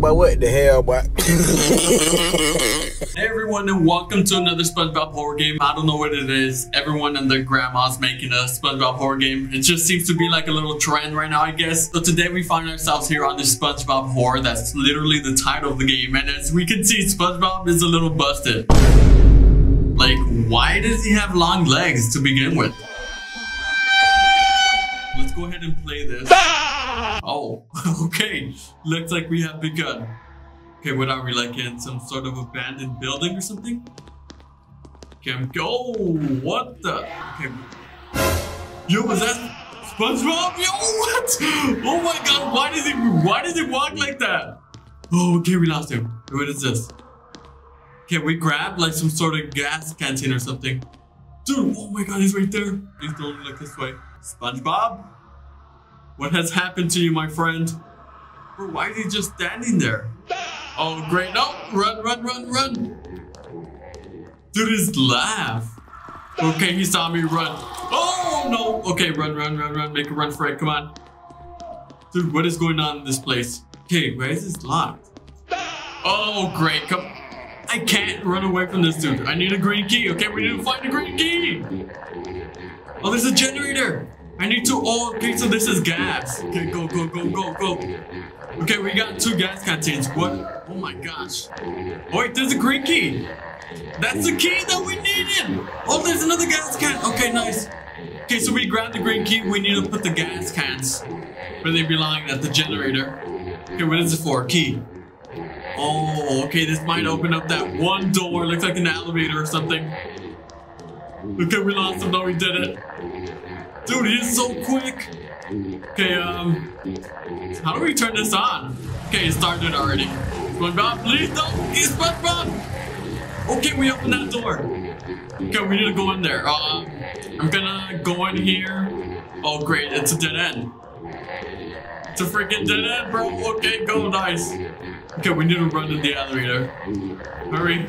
But what the hell, boy? Hey everyone, and welcome to another SpongeBob horror game. I don't know what it is. Everyone and their grandma's making a SpongeBob horror game. It just seems to be like a little trend right now, I guess. So today we find ourselves here on this SpongeBob horror. That's literally the title of the game. And as we can see, SpongeBob is a little busted. Like, why does he have long legs to begin with? Let's go ahead and play this. Oh, okay. Looks like we have begun. Okay, what are we, like, in some sort of abandoned building or something? Okay, I'm go. What the? Okay. Yo, was that SpongeBob? Yo, what? Oh my God! Why does he walk like that? Oh, okay, we lost him. What is this? Okay, we grab like some sort of gas canteen or something. Dude, oh my God, he's right there. Please don't look this way, SpongeBob. What has happened to you, my friend? Bro, why is he just standing there? Oh, great. No, run, run, run, run. Dude, his laugh. Okay, he saw me run. Oh, no. Okay, run, run, run, run. Make a run for it. Come on. Dude, what is going on in this place? Okay, why is this locked? Oh, great. Come. I can't run away from this dude. I need a green key. Okay, we need to find a green key. Oh, there's a generator. I need to, oh, okay, so this is gas. Okay, go, go, go, go, go. Okay, we got two gas canteens. What? Oh my gosh. Oh, wait, there's a green key. That's the key that we needed. Oh, there's another gas can. Okay, nice. Okay, so we grabbed the green key. We need to put the gas cans where they belong, at the generator. Okay, what is it for? Key. Oh, okay, this might open up that one door. Looks like an elevator or something. Okay, we lost him. No, we did it. Dude, he is so quick. Okay, how do we turn this on? Okay, it started already. SpongeBob, please don't. It's SpongeBob. Okay, we open that door. Okay, we need to go in there. I'm gonna go in here. Oh, great, it's a dead end. It's a freaking dead end, bro. Okay, go, nice. Okay, we need to run to the elevator. Hurry.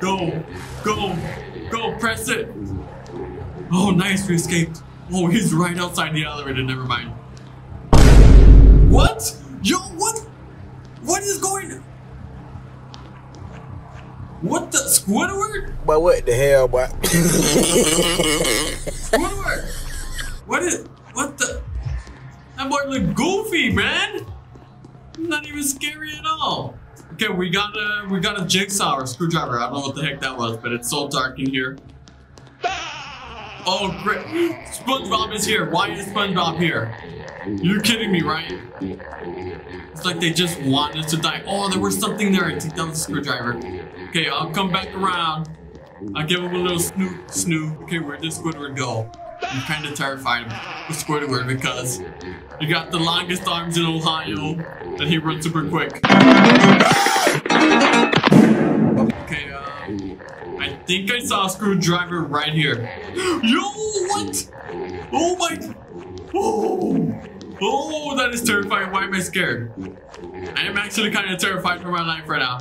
Go, go, go, press it. Oh, nice, we escaped. Oh, he's right outside the elevator. Never mind. What? Yo, what? What is going on? What the? Squidward? But what the hell, boy? Squidward? What is? What the? That boy look goofy, man. Not even scary at all. Okay, we got a jigsaw or screwdriver. I don't know what the heck that was, but it's so dark in here. Oh, great. SpongeBob is here. Why is SpongeBob here? You're kidding me, right? It's like they just want us to die. Oh, there was something there. I think that was a screwdriver. Okay, I'll come back around. I'll give him a little snoop, snoop. Okay, where did Squidward go? I'm kind of terrified of Squidward because he got the longest arms in Ohio and he runs super quick. Okay, I think I saw a screwdriver right here. Yo, what? Oh my. Oh. Oh, that is terrifying. Why am I scared? I am actually kind of terrified for my life right now.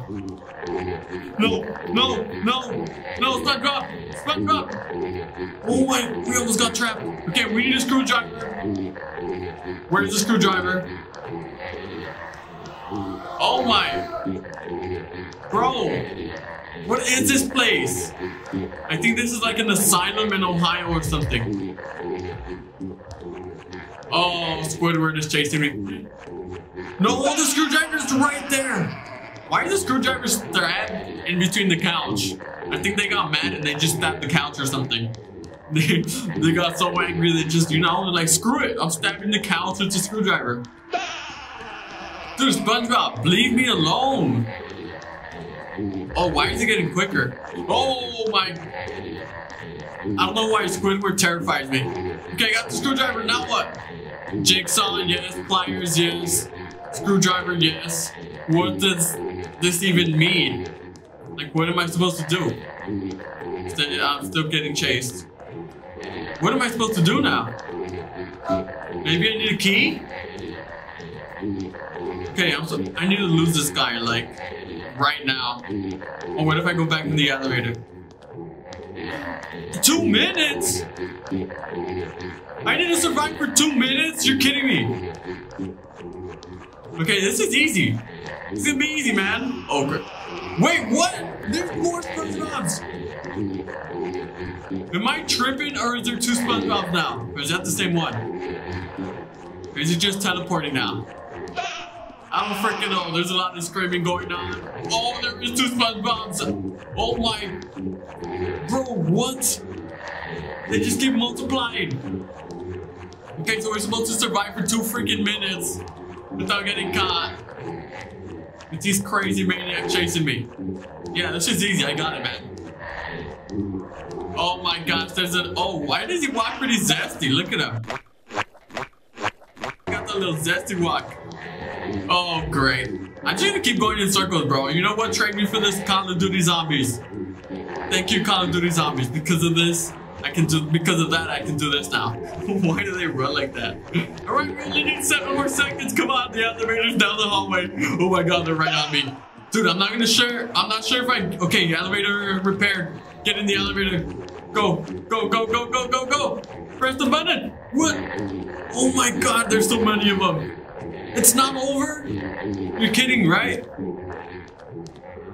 No, no, no, no, SpongeBob! SpongeBob! Oh my, we almost got trapped. Okay, we need a screwdriver. Where's the screwdriver? Oh my. Bro. What is this place? I think this is like an asylum in Ohio or something. Oh, Squidward is chasing me. No, the screwdriver's right there. Why is the screwdriver stabbed in between the couch? I think they got mad and they just stabbed the couch or something. They got so angry they just, you know, like, screw it. I'm stabbing the couch with the screwdriver. Dude, SpongeBob, leave me alone. Oh, why is it getting quicker? Oh my. I don't know why Squidward terrifies me. Okay, I got the screwdriver, now what? Jigsaw, yes. Pliers, yes. Screwdriver, yes. What does this even mean? Like, what am I supposed to do? I'm still getting chased. What am I supposed to do now? Maybe I need a key? Okay, I need to lose this guy, like, right now. Oh, what if I go back in the elevator? 2 minutes? I need to survive for 2 minutes? You're kidding me. Okay, this is easy. It's gonna be easy, man. Oh, wait, what? There's more SpongeBobs. Am I tripping, or is there two SpongeBobs now? Or is that the same one? Or is it just teleporting now? I don't freaking know. There's a lot of screaming going on. Oh, there is two SpongeBobs. Oh my. Bro, what? They just keep multiplying. Okay, so we're supposed to survive for 2 freaking minutes without getting caught. It's these crazy maniacs chasing me. Yeah, this is easy. I got it, man. Oh my gosh, there's an. Oh, why does he walk pretty zesty? Look at him. Got that little zesty walk. Oh, great. I just need to keep going in circles, bro. You know what? Trade me for this Call of Duty Zombies. Thank you, Call of Duty Zombies. Because of this, I can do. Because of that, I can do this now. Why do they run like that? All right, we only need 7 more seconds. Come on, the elevator's down the hallway. Oh my God, they're right on me, dude. I'm not gonna share. I'm not sure if I. Okay, elevator repaired. Get in the elevator. Go, go, go, go, go, go, go. Press the button. What? Oh my God, there's so many of them. It's not over? You're kidding, right?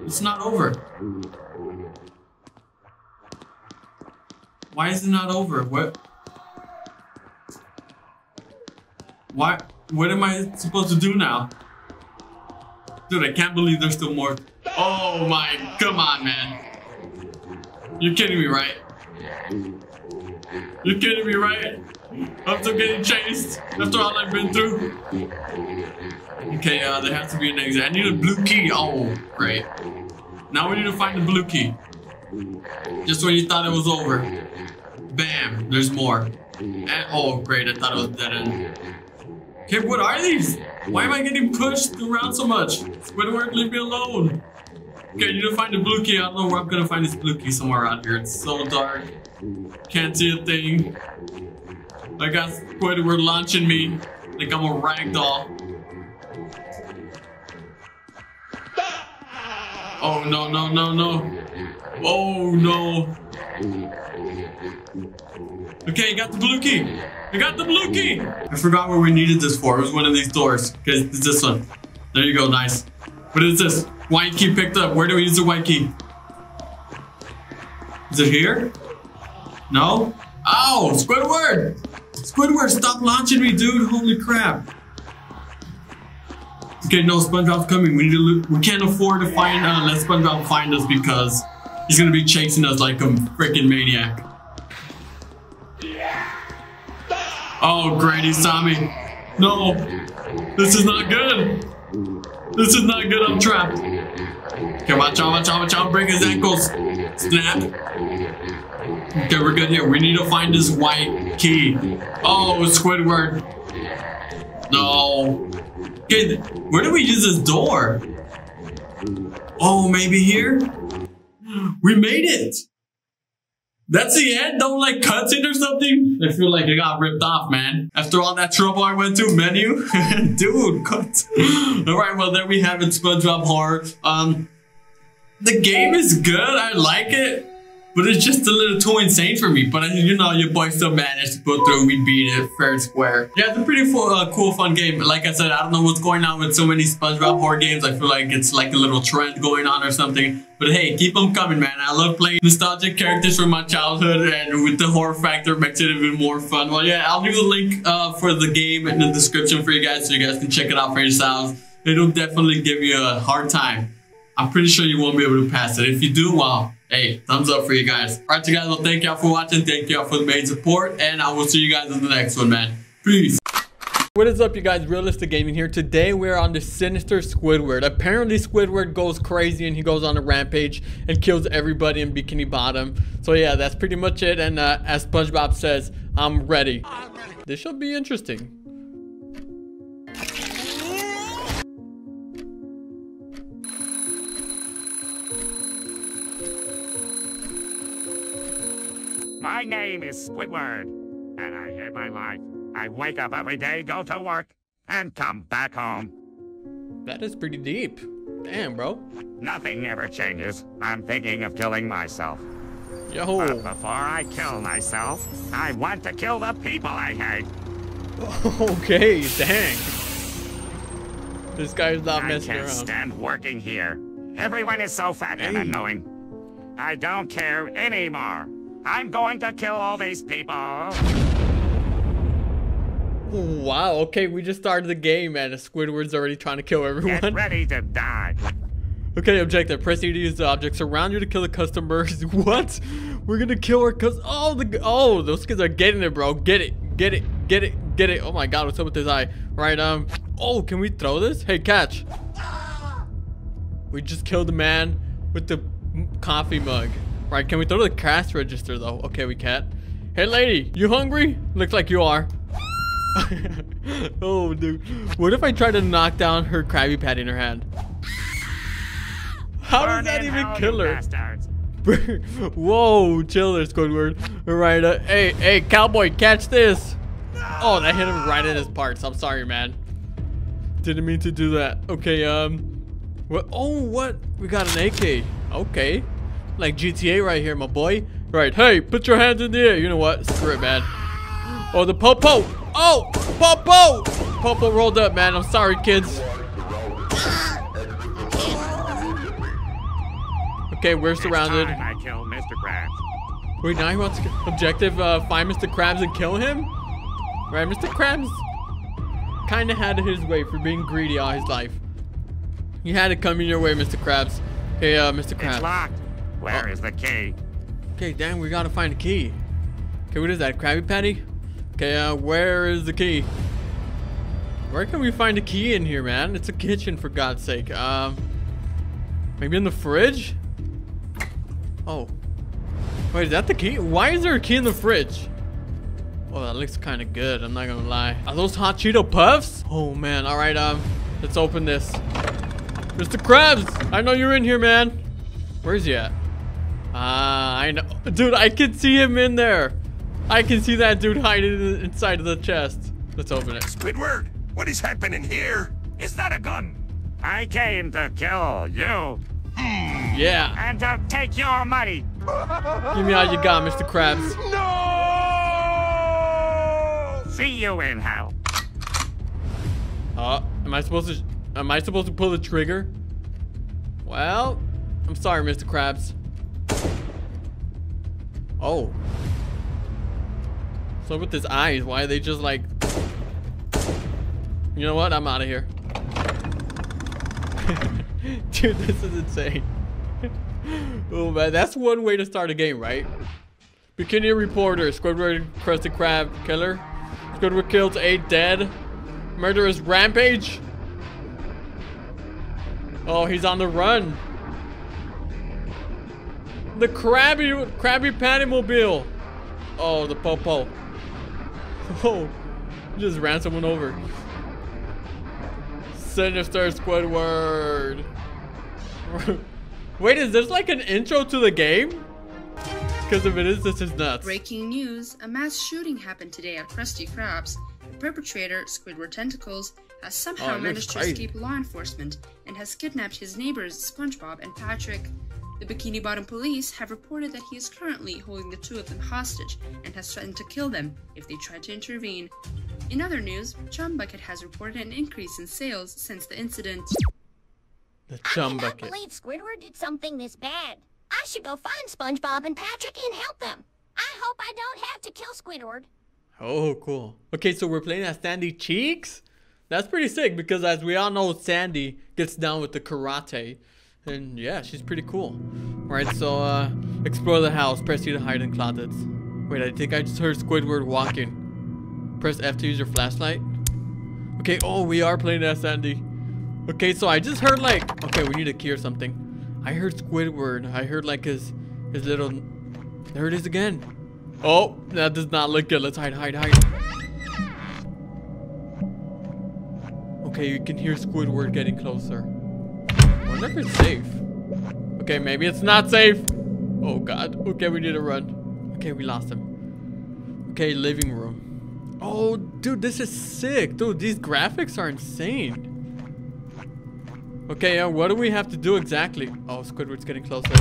It's not over. Why is it not over? What? Why? What am I supposed to do now? Dude, I can't believe there's still more. Oh my, come on, man. You're kidding me, right? You're kidding me, right? I'm still getting chased after all I've been through. Okay, there has to be an exit. I need a blue key. Oh, great. Now we need to find the blue key. Just when you thought it was over. Bam, there's more. And, oh, great, I thought it was dead end. Okay, what are these? Why am I getting pushed around so much? Squidward, leave me alone. Okay, I need to find the blue key. I don't know where I'm gonna find this blue key somewhere around here. It's so dark. Can't see a thing. I got Squidward launching me like I'm a ragdoll. Oh no, no, no, no. Oh no. Okay, I got the blue key. I got the blue key. I forgot what we needed this for. It was one of these doors. Okay, it's this one. There you go, nice. What is this? White key picked up. Where do we use the white key? Is it here? No? Ow! Squidward! Squidward, stop launching me, dude! Holy crap! Okay, no, SpongeBob's coming. We need to look. We can't afford to find let SpongeBob find us because he's gonna be chasing us like a freaking maniac. Oh, great, he saw me. No, this is not good. This is not good. I'm trapped. Okay, watch out! Watch out! Watch out! Break his ankles. Snap. Okay, we're good here. We need to find this white key. Oh, Squidward. No. Okay, where do we use this door? Oh, maybe here? We made it. That's the end? Don't like cuts it or something? I feel like I got ripped off, man. After all that trouble I went to, menu. Dude, cuts. All right, well, there we have it, SpongeBob Horror. The game is good. I like it. But it's just a little too insane for me. But you know, your boy still managed to go through. We beat it fair and square. Yeah, it's a pretty cool, fun game. Like I said, I don't know what's going on with so many SpongeBob horror games. I feel like it's like a little trend going on or something. But hey, keep them coming, man. I love playing nostalgic characters from my childhood, and with the horror factor makes it even more fun. Well, yeah, I'll leave the link for the game in the description for you guys, so you guys can check it out for yourselves. It'll definitely give you a hard time. I'm pretty sure you won't be able to pass it. If you do, wow. Hey, thumbs up for you guys. All right, you guys, well, thank y'all for watching. Thank y'all for the main support, and I will see you guys in the next one, man. Peace. What is up, you guys? Realistic Gaming here. Today, we're on the Sinister Squidward. Apparently, Squidward goes crazy, and he goes on a rampage and kills everybody in Bikini Bottom. So, yeah, that's pretty much it, and as SpongeBob says, I'm ready. I'm ready. This should be interesting. My name is Squidward, and I hate my life. I wake up every day, go to work, and come back home. That is pretty deep. Damn, bro. Nothing ever changes. I'm thinking of killing myself. Yo. But before I kill myself, I want to kill the people I hate. Okay, dang. This guy's not messing around. I can't stand working here. Everyone is so fat and annoying. I don't care anymore. I'm going to kill all these people. Wow, okay, we just started the game and Squidward's already trying to kill everyone. Get ready to die. Okay, objective. Press E to use the objects around you to kill the customers. What? We're gonna kill our customers. Oh, those kids are getting it, bro. Get it, get it, get it, get it. Oh my god, what's up with this eye? Right, oh, can we throw this? Hey, catch. We just killed the man with the coffee mug. Right, can we throw to the cash register though? Okay, we can't. Hey, lady, you hungry? Looks like you are. Oh, dude. What if I try to knock down her Krabby Patty in her hand? How does that even kill her? Whoa, chill there, Squidward. All right, hey, cowboy, catch this. No! Oh, that hit him right in his parts. I'm sorry, man. Didn't mean to do that. Okay, what? Oh, what? We got an AK. Okay, like GTA right here, my boy. Right, hey, put your hands in the air. You know what? Screw it, man. Oh, the popo. Oh, popo. Popo rolled up, man. I'm sorry, kids. Okay, we're surrounded. I kill Mr. Krabs. Wait, now he wants to objective find Mr. Krabs and kill him? Right, Mr. Krabs kind of had his way for being greedy all his life. He had it coming your way, Mr. Krabs. Hey, Mr. Krabs. It's locked. Where is the key? Okay, dang, we gotta find a key. Okay, what is that, Krabby Patty? Okay, where is the key? Where can we find a key in here, man? It's a kitchen, for God's sake. Maybe in the fridge? Oh, wait, is that the key? Why is there a key in the fridge? Oh, that looks kind of good. I'm not gonna lie. Are those hot Cheeto puffs? Oh man. All right, let's open this. Mr. Krabs, I know you're in here, man. Where's he at? Ah, I know, dude. I can see him in there. I can see that dude hiding inside of the chest. Let's open it. Squidward, what is happening here? Is that a gun? I came to kill you. Yeah. And I'll take your money. Give me all you got, Mr. Krabs. No! See you in hell. Am I supposed to pull the trigger? Well, I'm sorry, Mr. Krabs. Oh. So with his eyes, why are they just like... You know what? I'm out of here. Dude, this is insane. Oh man, that's one way to start a game, right? Bikini Reporter, Squidward Krusty Krab killer. Squidward kills 8 dead. Murderous rampage. Oh, he's on the run. The Krabby Patty mobile. Oh, the popo. Oh, just ran someone over. Sinister Squidward. Wait, is this like an intro to the game? Because if it is, this is nuts. Breaking news, a mass shooting happened today at Krusty Krab's. The perpetrator, Squidward Tentacles, has somehow managed to escape law enforcement and has kidnapped his neighbors, SpongeBob and Patrick. The Bikini Bottom police have reported that he is currently holding the 2 of them hostage and has threatened to kill them if they try to intervene. In other news, Chum Bucket has reported an increase in sales since the incident. The Chum Bucket. I can't believe Squidward did something this bad. I should go find SpongeBob and Patrick and help them. I hope I don't have to kill Squidward. Oh, cool. Okay, so we're playing as Sandy Cheeks? That's pretty sick because as we all know, Sandy gets down with the karate. And yeah, she's pretty cool. Alright, so explore the house. Press E to hide in closets. Wait, I think I just heard Squidward walking. Press F to use your flashlight. Okay, oh, we are playing as Sandy. Okay, so I just heard like... Okay, we need a key or something. I heard Squidward. I heard like his little... There it is again. Oh, that does not look good. Let's hide. Okay, you can hear Squidward getting closer. I wonder if it's safe. Okay, maybe it's not safe. Oh god. Okay, we need to run. Okay, we lost him. Okay, living room. Oh, dude, this is sick. Dude, these graphics are insane. Okay, what do we have to do exactly? Oh, Squidward's getting closer.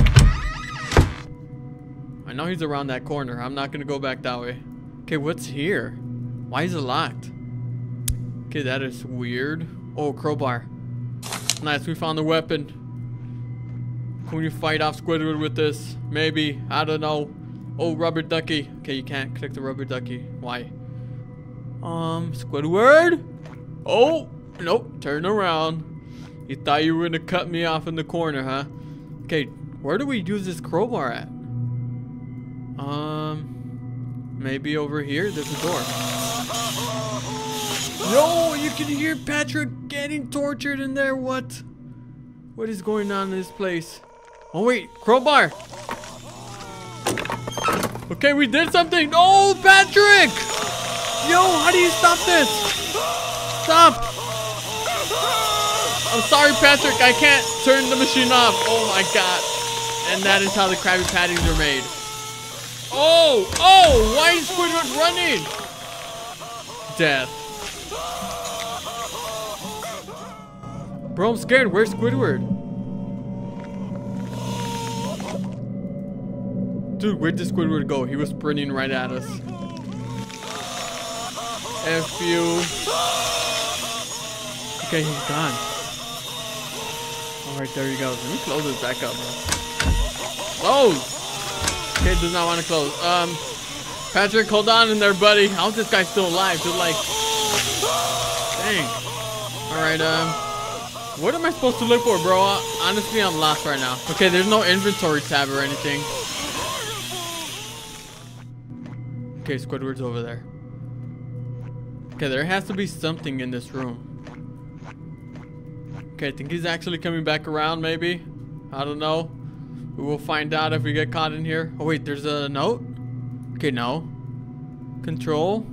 I know he's around that corner. I'm not gonna go back that way. Okay, what's here? Why is it locked? Okay, that is weird. Oh, crowbar. nice. We found the weapon. Can we fight off Squidward with this? Maybe. I don't know. Oh, rubber ducky. Okay, you can't click the rubber ducky. Why? Squidward? Oh, nope. Turn around. You thought you were gonna cut me off in the corner, huh? Okay, where do we use this crowbar at? Maybe over here? There's a door. No, you can hear Patrick getting tortured in there. What? What is going on in this place? Oh, wait, crowbar. Okay, we did something. Oh, Patrick! Yo, how do you stop this? Stop! I'm sorry, Patrick. I can't turn the machine off. Oh, my God. And that is how the Krabby Patties are made. Oh! Oh! Why is Squidward running? Death. Bro, I'm scared. Where's Squidward? Dude, where'd the Squidward go? He was sprinting right at us. F you. Okay, he's gone. Alright, there you go. Let me close this back up, man. Close! Okay, does not want to close. Patrick, hold on in there, buddy. How's this guy still alive? Dude, like... Dang. Alright, what am I supposed to look for, bro? Honestly, I'm lost right now. Okay, there's no inventory tab or anything. Okay, Squidward's over there. Okay, there has to be something in this room. Okay, I think he's actually coming back around, maybe. I don't know. We will find out if we get caught in here. Oh, wait, there's a note? Okay, no. Control.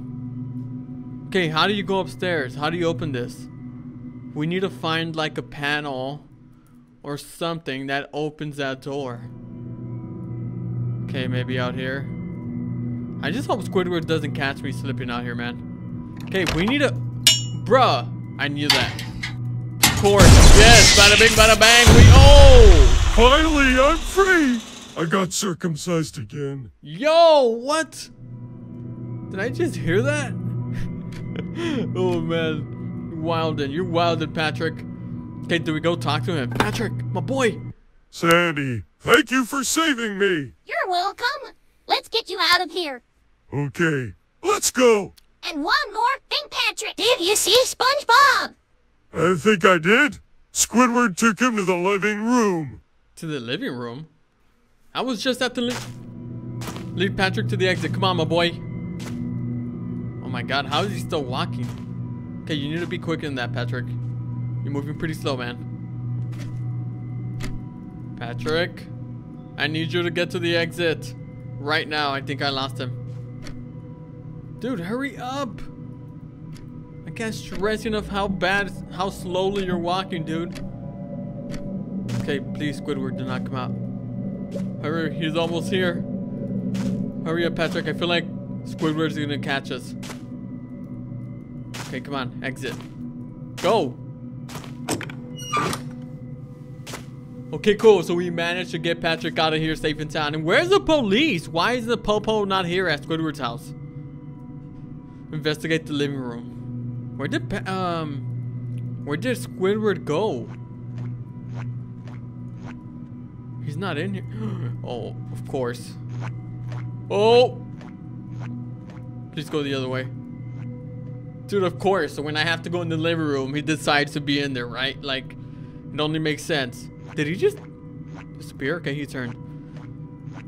Okay, how do you go upstairs? How do you open this? We need to find, like, a panel or something that opens that door. Okay, maybe out here. I just hope Squidward doesn't catch me slipping out here, man. Okay, we need a... Bruh, I knew that. Of course, yes, bada bing, bada bang, we... Oh! Finally, I'm free! I got circumcised again. Yo, what? Did I just hear that? Oh, man. Wildin', you're wildin', Patrick. Okay, do we go talk to him? Patrick, my boy! Sandy, thank you for saving me! You're welcome. Let's get you out of here. Okay, let's go. And one more thing, Patrick. Did you see SpongeBob? I think I did. Squidward took him to the living room. To the living room? I was just at the lead Patrick to the exit. Come on, my boy. Oh my God, how is he still walking? Okay, you need to be quicker than that, Patrick. You're moving pretty slow, man. Patrick, I need you to get to the exit. Right now, I think I lost him. Dude, hurry up! I can't stress enough how slowly you're walking, dude. Okay, please, Squidward, do not come out. Hurry, he's almost here. Hurry up, Patrick. I feel like Squidward's gonna catch us. Okay, come on, exit. Go! Okay, cool. So we managed to get Patrick out of here safe and sound. And where's the police? Why is the popo not here at Squidward's house? Investigate the living room. Where did Squidward go? He's not in here. Oh, of course. Oh! Please go the other way. Dude, of course. So when I have to go in the living room, he decides to be in there, right? Like, it only makes sense. Did he just disappear? Okay, he turned.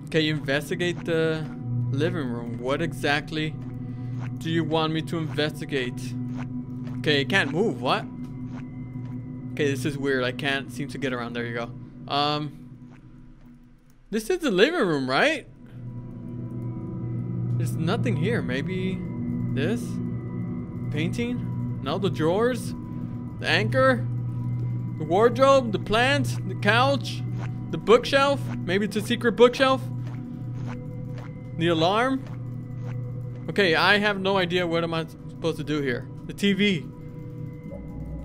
Okay, you investigate the living room. What exactly do you want me to investigate? Okay, it can't move. What? Okay, this is weird. I can't seem to get around. There you go. This is the living room, right? There's nothing here. Maybe this? Painting? No, the drawers? The anchor? The wardrobe, the plant, the couch, the bookshelf. Maybe it's a secret bookshelf. The alarm. Okay, I have no idea what am I supposed to do here. The TV.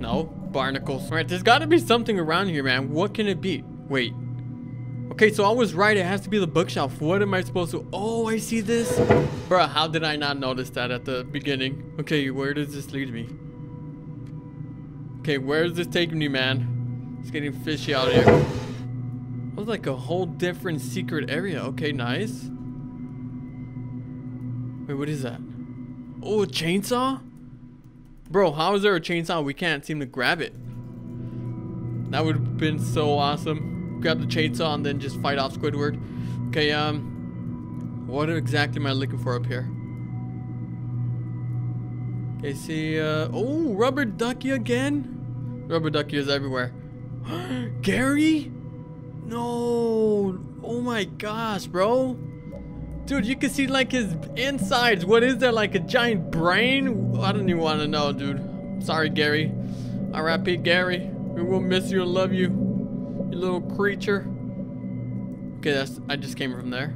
No, barnacles. All right, there's got to be something around here, man. What can it be? Wait. Okay, so I was right. It has to be the bookshelf. What am I supposed to... Oh, I see this. Bruh, how did I not notice that at the beginning? Okay, where does this lead me? Okay, where is this taking me, man? It's getting fishy out here. Oh, like a whole different secret area. Okay, nice. Wait, what is that? Oh, a chainsaw? Bro, how is there a chainsaw? We can't seem to grab it. That would have been so awesome. Grab the chainsaw and then just fight off Squidward. Okay, what exactly am I looking for up here? Okay, see, oh, rubber ducky again? Rubber ducky is everywhere. Gary? No. Oh my gosh, bro. Dude, you can see like his insides. What is there, like a giant brain? I don't even want to know, dude. Sorry, Gary. R.I.P. Gary. We will miss you and love you, you little creature. Okay, that's, I just came from there.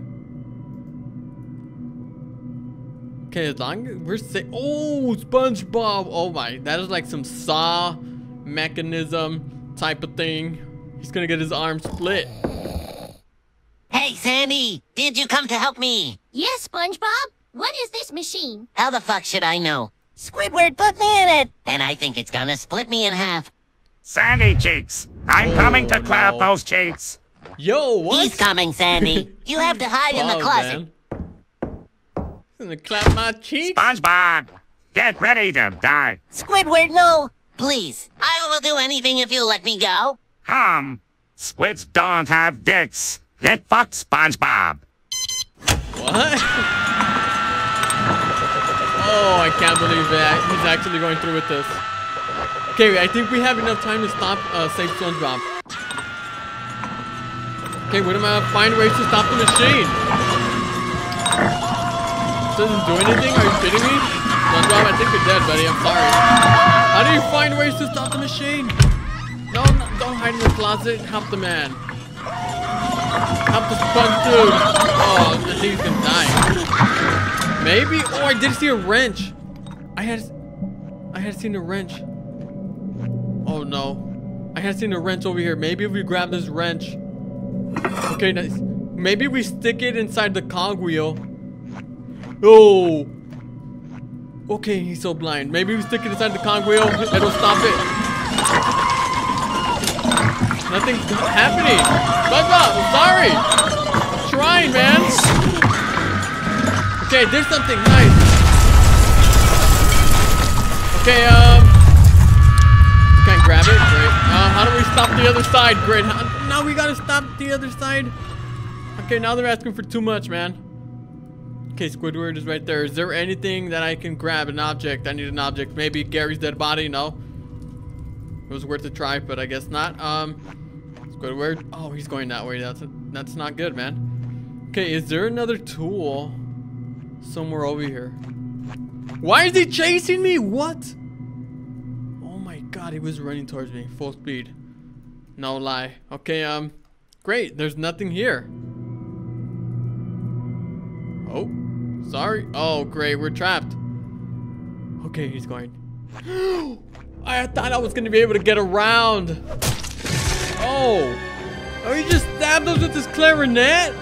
Okay, as long as we're safe. Oh, SpongeBob. Oh my, that is like some saw mechanism type of thing. He's gonna get his arm split. Hey, Sandy, did you come to help me? Yes, SpongeBob. What is this machine? How the fuck should I know? Squidward put me in it. And I think it's gonna split me in half. Sandy Cheeks, I'm coming to clap those cheeks. Yo, what? He's coming, Sandy. You have to hide in the closet. I'm gonna clap my cheeks. SpongeBob, get ready to die. Squidward, no. Please, I will do anything if you let me go. Squids don't have dicks. Get fucked, SpongeBob. What? Oh, I can't believe that he's actually going through with this. Okay, I think we have enough time to stop save SpongeBob. Okay, we're gonna find ways to stop the machine. It doesn't do anything? Are you kidding me? SpongeBob, I think you're dead, buddy. I'm sorry. How do you find ways to stop the machine? No, don't hide in the closet. Help the man. Help the sponge dude. Oh, the dude's gonna die. Maybe? Oh, I did see a wrench. I had seen a wrench. Oh no. I had seen a wrench over here. Maybe if we grab this wrench. Okay, nice. Maybe we stick it inside the cogwheel. Oh. Okay, he's so blind. Maybe we stick it inside the cogwheel. It'll stop it. Nothing's happening. SpongeBob, I'm sorry. I'm trying, man. Okay, there's something nice. Okay, can't grab it. Great. How do we stop the other side? Great. Now we gotta stop the other side. Okay, now they're asking for too much, man. Okay, Squidward is right there. Is there anything that I can grab? An object. I need an object. Maybe Gary's dead body. No. It was worth a try, but I guess not. Squidward. Oh, he's going that way. That's not good, man. Okay, is there another tool somewhere over here? Why is he chasing me? What? Oh my god, he was running towards me. Full speed. No lie. Okay, great. There's nothing here. Oh, sorry. Oh, great. We're trapped. Okay, he's going. I thought I was going to be able to get around. Oh, he just stabbed us with his clarinet?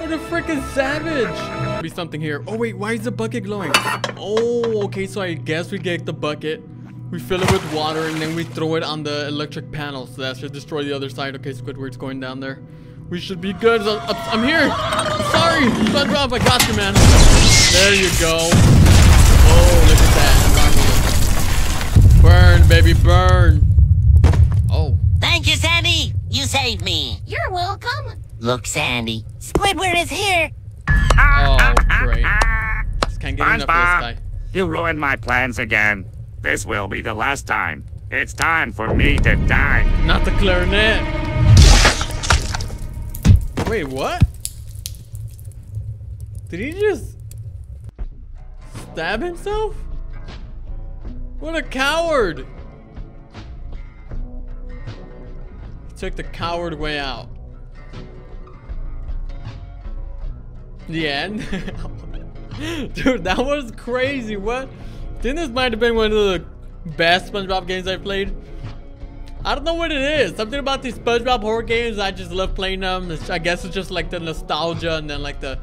What a freaking savage. Be something here. Oh, wait, why is the bucket glowing? Oh, okay, so I guess we get the bucket. We fill it with water, and then we throw it on the electric panel. So that should destroy the other side. Okay, Squidward's going down there. We should be good. I'm here. Sorry, SpongeBob, I got you, man. There you go. Oh, look at that. Burn, baby, burn. Oh. Thank you, Sandy. You saved me. You're welcome. Look, Sandy. Squidward is here. Oh, great. Just can't get enough of this guy. You ruined my plans again. This will be the last time. It's time for me to die. Not the clarinet. Wait, what? Did he just... stab himself? What a coward! He took the coward way out. The end? Dude, that was crazy. What? Didn't this might have been one of the best SpongeBob games I played? I don't know what it is. Something about these SpongeBob horror games, I just love playing them. I guess it's just like the nostalgia and then like the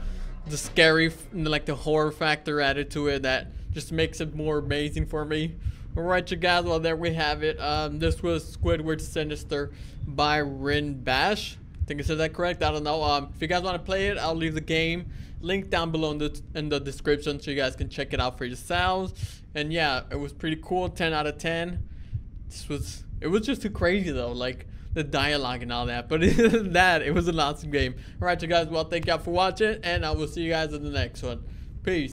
scary, like the horror factor added to it that just makes it more amazing for me. Alright, you guys, well, there we have it. This was Squidward Sinister by Rin Bash. I think I said that correct. I don't know. If you guys want to play it, I'll leave the game link down below in the description so you guys can check it out for yourselves. And yeah, it was pretty cool. 10 out of 10. It was just too crazy though, like the dialogue and all that. But it was an awesome game. Alright, you guys, well, thank y'all for watching, and I will see you guys in the next one. Peace.